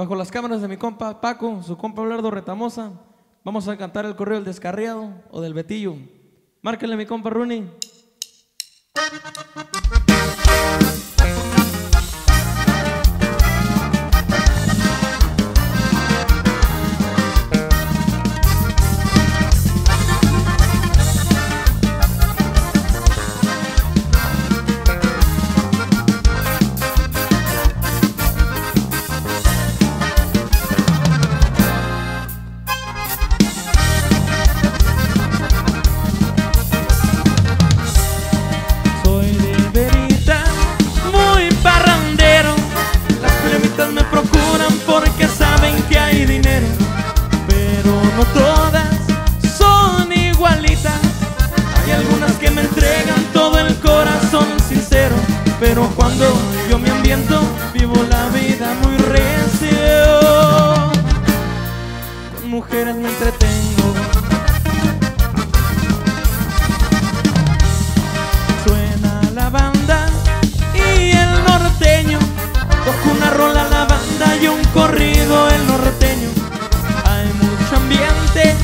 Bajo las cámaras de mi compa Paco, su compa Abelardo Retamoza, vamos a cantar el corrido del Descarriado o del Betillo. Márquenle mi compa Runy. Pero cuando yo me ambiento, vivo la vida muy recio. Con mujeres me entretengo. Suena la banda y el norteño. Toco una rola la banda y un corrido el norteño. Hay mucho ambiente,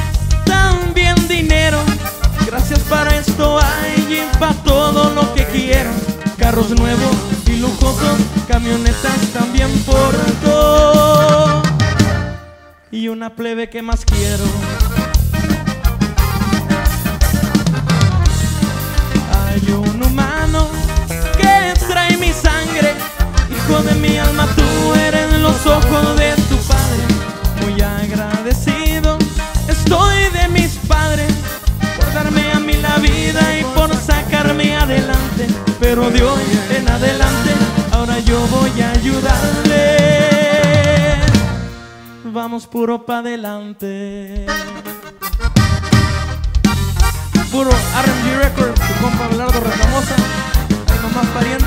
también dinero. Gracias para esto hay y para todo lo que quiero. Carros nuevos y lujosos, camionetas también por todo. Y una plebe que más quiero. Hay un humano que trae mi sangre. Hijo de mi alma, tú eres los ojos de tu padre. Muy agradecido estoy de mis padres por darme a mí la vida y por sacarme adelante. Pero de hoy en adelante, ahora yo voy a ayudarle. Vamos puro pa' adelante. Puro R&D Records, tu compa Abelardo Retamoza. Hay nomás pariente.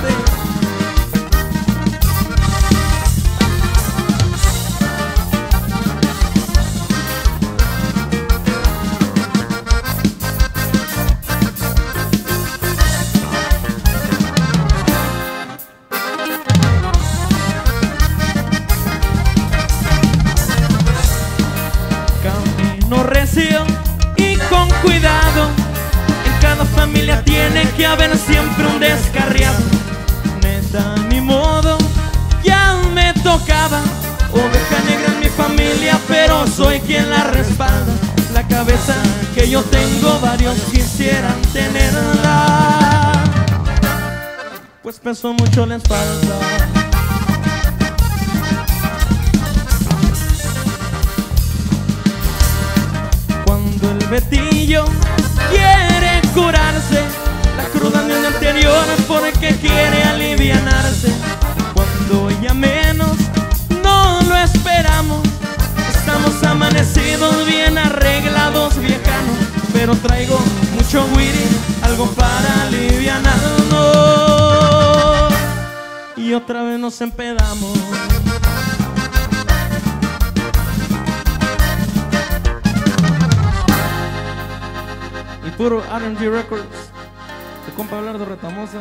Y con cuidado, en cada familia tiene que haber siempre un descarriado. Neta, ni modo, ya me tocaba. Oveja negra en mi familia, pero soy quien la respalda. La cabeza que yo tengo, varios quisieran tenerla, pues peso mucho la espalda. Cuando el Betillo quiere curarse la cruda de un anterior porque quiere alivianarse. Cuando ya menos no lo esperamos, estamos amanecidos bien arreglados viejanos. Pero traigo mucho guiri, algo para alivianarnos, y otra vez nos empedamos. Puro R&D Records, tu compa Abelardo Retamoza.